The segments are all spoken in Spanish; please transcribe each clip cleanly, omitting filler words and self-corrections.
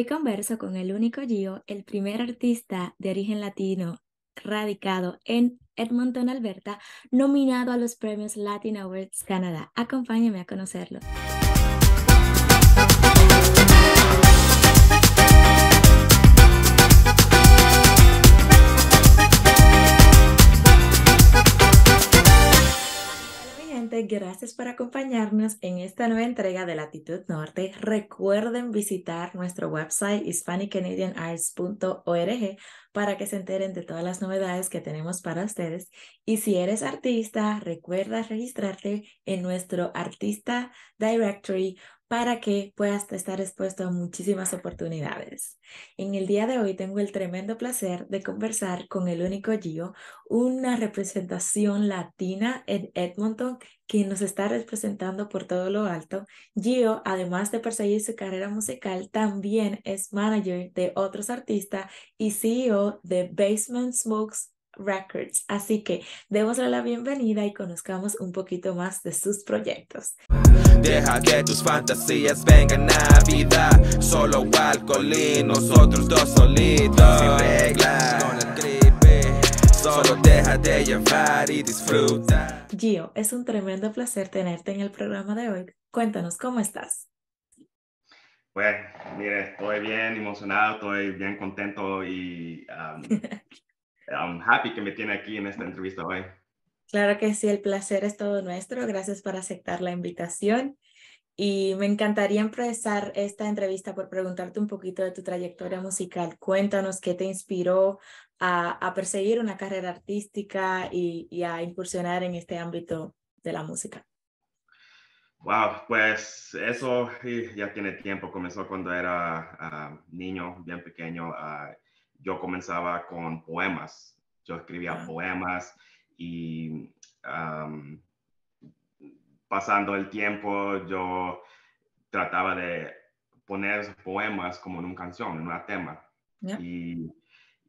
Hoy converso con El Único Gio, el primer artista de origen latino radicado en Edmonton, Alberta, nominado a los premios Latin Awards Canada. Acompáñame a conocerlo. Gracias por acompañarnos en esta nueva entrega de Latitud Norte. Recuerden visitar nuestro website hispaniccanadianarts.org para que se enteren de todas las novedades que tenemos para ustedes. Y si eres artista, recuerda registrarte en nuestro Artista Directory para que puedas estar expuesto a muchísimas oportunidades. En el día de hoy tengo el tremendo placer de conversar con El Único Gio, una representación latina en Edmonton que nos está representando por todo lo alto. Gio, además de perseguir su carrera musical, también es manager de otros artistas y CEO de Basement Smoke Records. Así que démosle la bienvenida y conozcamos un poquito más de sus proyectos. Deja que tus fantasías vengan a vida. Solo alcohol y nosotros dos solitos. Sin reglas, con el gripe. Solo déjate llevar y disfruta. Gio, es un tremendo placer tenerte en el programa de hoy. Cuéntanos, ¿cómo estás? Pues, mire, estoy bien emocionado, estoy bien contento y I'm happy que me tiene aquí en esta entrevista hoy. Claro que sí, el placer es todo nuestro. Gracias por aceptar la invitación. Y me encantaría empezar esta entrevista por preguntarte un poquito de tu trayectoria musical. Cuéntanos qué te inspiró a perseguir una carrera artística y a incursionar en este ámbito de la música. Wow, pues eso ya tiene tiempo. Comenzó cuando era niño, bien pequeño. Yo comenzaba con poemas. Yo escribía poemas. Y pasando el tiempo, yo trataba de poner esos poemas como en una canción, en un tema. Yeah.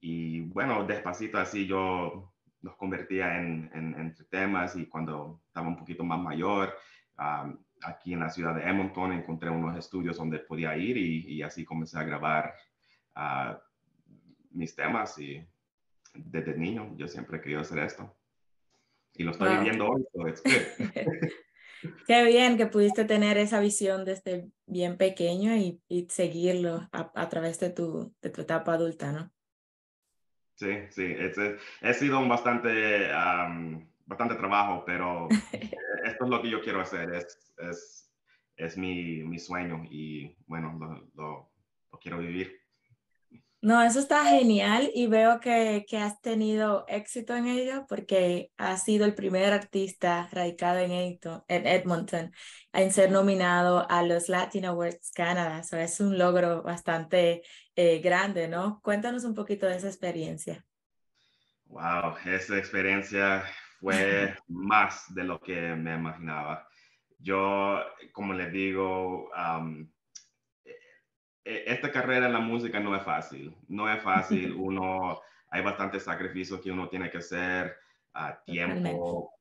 Y bueno, despacito así yo los convertía en temas. Y cuando estaba un poquito más mayor, aquí en la ciudad de Edmonton, encontré unos estudios donde podía ir y así comencé a grabar mis temas. Y desde niño yo siempre he querido hacer esto. Y lo estoy viviendo hoy. Qué bien que pudiste tener esa visión desde bien pequeño y seguirlo a través de tu etapa adulta, ¿no? Sí, sí. He sido bastante, bastante trabajo, pero esto es lo que yo quiero hacer. Es mi sueño y, bueno, lo quiero vivir. No, eso está genial y veo que has tenido éxito en ello porque has sido el primer artista radicado en Edmonton en ser nominado a los Latin Awards Canada. So, es un logro bastante grande, ¿no? Cuéntanos un poquito de esa experiencia. Wow, esa experiencia fue más de lo que me imaginaba. Yo, como les digo, esta carrera en la música no es fácil, hay bastantes sacrificios que uno tiene que hacer, tiempo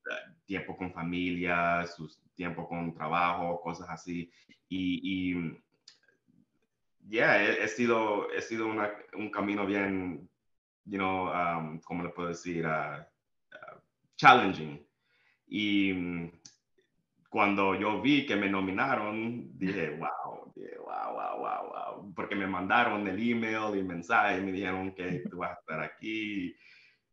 con familia, tiempo con trabajo, cosas así, he sido un camino bien, ¿cómo le puedo decir? Challenging, y cuando yo vi que me nominaron, dije, wow, porque me mandaron el email y mensaje, me dijeron que tú vas a estar aquí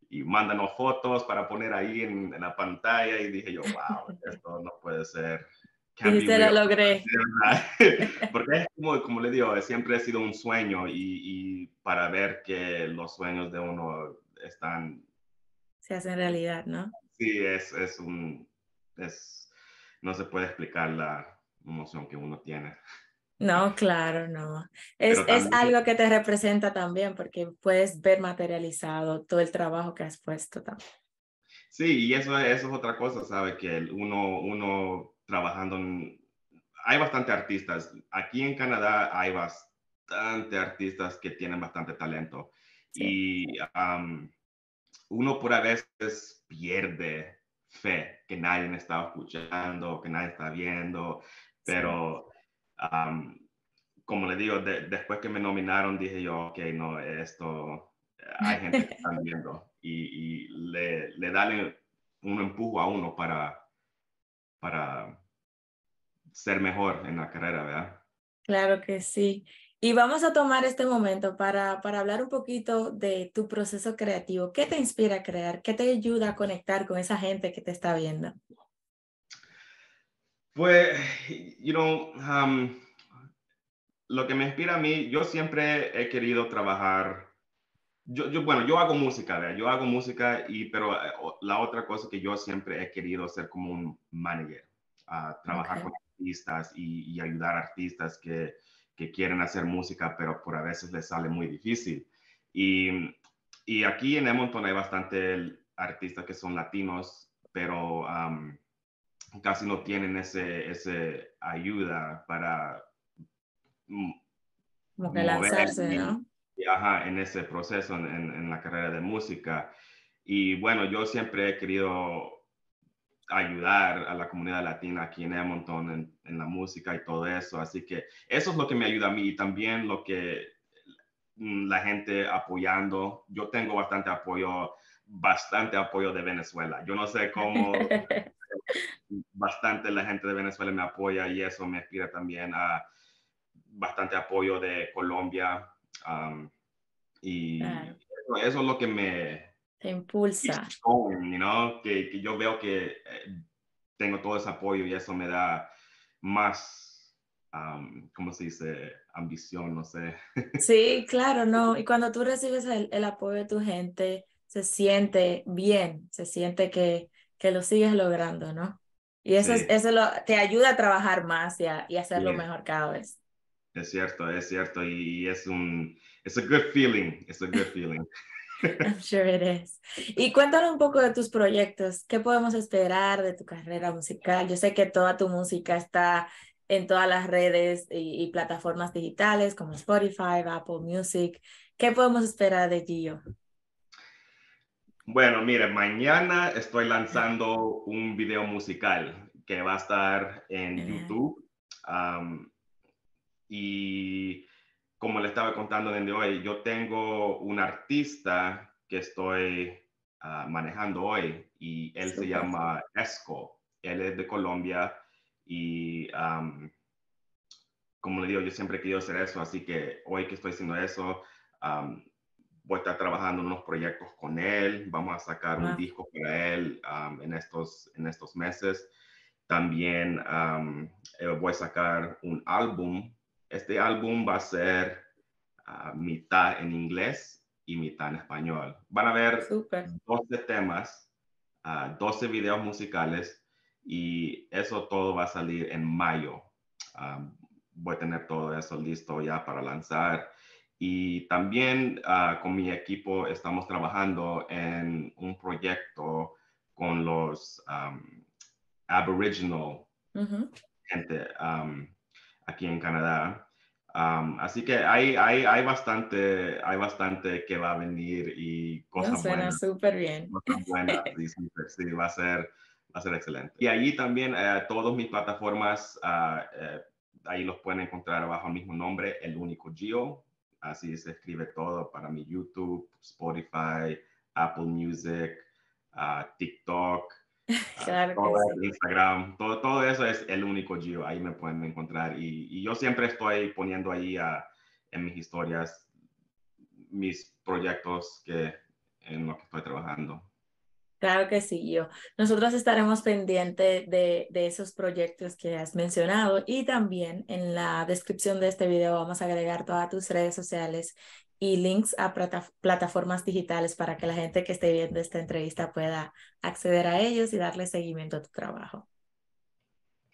y mándanos fotos para poner ahí en la pantalla y dije yo, wow, esto no puede ser. Y se lo logré. Porque es como le digo, siempre ha sido un sueño y para ver que los sueños de uno se hacen realidad, ¿no? Sí, no se puede explicar la emoción que uno tiene. No, claro, no. Es algo que te representa también, porque puedes ver materializado todo el trabajo que has puesto también. Sí, y eso es otra cosa, ¿sabe? Que uno trabajando hay bastante artistas. Aquí en Canadá hay bastante artistas que tienen bastante talento. Sí. Y uno por a veces pierde fe, que nadie me estaba escuchando, que nadie está viendo, pero como les digo, después que me nominaron dije yo, ok, no, esto hay gente que está viendo y le dan un empujo a uno para ser mejor en la carrera, ¿verdad? Claro que sí. Y vamos a tomar este momento para hablar un poquito de tu proceso creativo. ¿Qué te inspira a crear? ¿Qué te ayuda a conectar con esa gente que te está viendo? Pues, lo que me inspira a mí, yo siempre he querido trabajar. Yo hago música, ¿verdad? Yo hago música, pero la otra cosa que yo siempre he querido ser como un manager, trabajar con artistas y ayudar a artistas que quieren hacer música, pero por a veces les sale muy difícil. Y aquí en Edmonton hay bastante artistas que son latinos, pero casi no tienen ese ayuda para como que lanzarse, ¿no? Ajá, en ese proceso, en la carrera de música. Y bueno, yo siempre he querido ayudar a la comunidad latina aquí en Edmonton en la música y todo eso, así que eso es lo que me ayuda a mí, y también lo que la gente apoyando. Yo tengo bastante apoyo de Venezuela, yo no sé cómo bastante la gente de Venezuela me apoya, y eso me inspira también a bastante apoyo de Colombia, y eso es lo que me te impulsa. Que yo veo que tengo todo ese apoyo y eso me da más, ¿cómo se dice? Ambición, no sé. Sí, claro, no. Y cuando tú recibes el apoyo de tu gente, se siente bien, se siente que lo sigues logrando, ¿no? Y eso, sí. Eso te ayuda a trabajar más y a hacerlo mejor cada vez. Es cierto. Y es it's a good feeling, I'm sure it is. Y cuéntanos un poco de tus proyectos. ¿Qué podemos esperar de tu carrera musical? Yo sé que toda tu música está en todas las redes y plataformas digitales como Spotify, Apple Music. ¿Qué podemos esperar de Gio? Bueno, mire, mañana estoy lanzando un video musical que va a estar en YouTube. Y como le estaba contando desde hoy, yo tengo un artista que estoy manejando hoy, y él se llama Esco. Él es de Colombia y como le digo, yo siempre he querido hacer eso, así que hoy que estoy haciendo eso, voy a estar trabajando en unos proyectos con él. Vamos a sacar un disco para él en estos meses. También voy a sacar un álbum. Este álbum va a ser mitad en inglés y mitad en español. Van a haber 12 temas, 12 videos musicales, y eso todo va a salir en mayo. Voy a tener todo eso listo ya para lanzar. Y también con mi equipo estamos trabajando en un proyecto con los Aboriginal gente. Aquí en Canadá, así que hay bastante que va a venir y cosas buenas. Suena súper bien. Cosas buenas, sí, va a ser excelente. Y allí también todas mis plataformas, ahí los pueden encontrar bajo el mismo nombre, El Único Gio. Así se escribe todo para mi YouTube, Spotify, Apple Music, TikTok. Claro, Instagram, todo eso es El Único Gio, ahí me pueden encontrar, y yo siempre estoy poniendo ahí en mis historias mis proyectos en los que estoy trabajando. Claro que sí, Gio. Nosotros estaremos pendientes de esos proyectos que has mencionado, y también en la descripción de este video vamos a agregar todas tus redes sociales y links a plataformas digitales para que la gente que esté viendo esta entrevista pueda acceder a ellos y darle seguimiento a tu trabajo.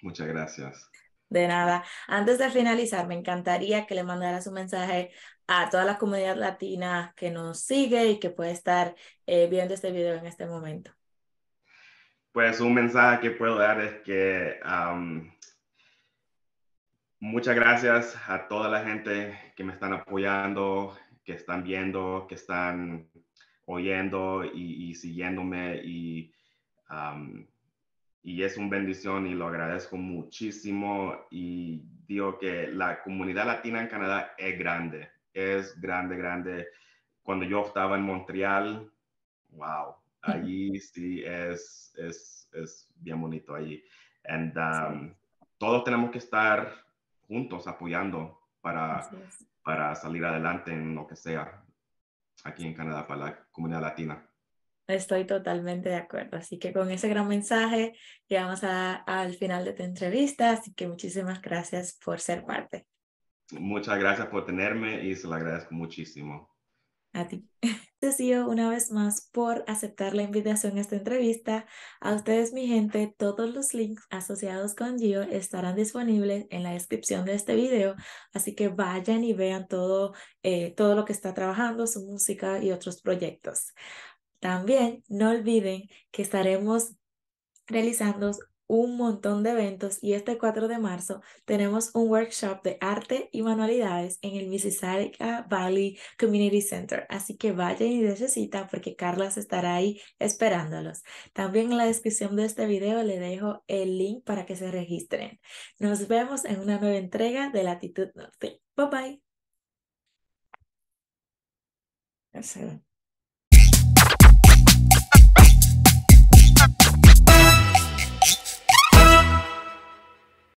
Muchas gracias. De nada. Antes de finalizar, me encantaría que le mandaras un mensaje a toda la comunidad latina que nos sigue y que puede estar viendo este video en este momento. Pues un mensaje que puedo dar es que muchas gracias a toda la gente que me están apoyando, que están viendo, que están oyendo y siguiéndome, y y es una bendición y lo agradezco muchísimo. Y digo que la comunidad latina en Canadá es grande, grande. Cuando yo estaba en Montreal, wow, allí sí es bien bonito allí. And, todos tenemos que estar juntos apoyando para salir adelante en lo que sea aquí en Canadá para la comunidad latina. Estoy totalmente de acuerdo. Así que con ese gran mensaje llegamos al final de tu entrevista. Así que muchísimas gracias por ser parte. Muchas gracias por tenerme y se lo agradezco muchísimo. A ti. Gracias, Gio, una vez más por aceptar la invitación a esta entrevista. A ustedes, mi gente, todos los links asociados con Gio estarán disponibles en la descripción de este video, así que vayan y vean todo lo que está trabajando, su música y otros proyectos. También no olviden que estaremos realizando un montón de eventos y este 4 de marzo tenemos un workshop de arte y manualidades en el Mississauga Valley Community Center, así que vayan y dense cita porque Carla estará ahí esperándolos. También en la descripción de este video le dejo el link para que se registren. Nos vemos en una nueva entrega de Latitud Norte. Bye bye.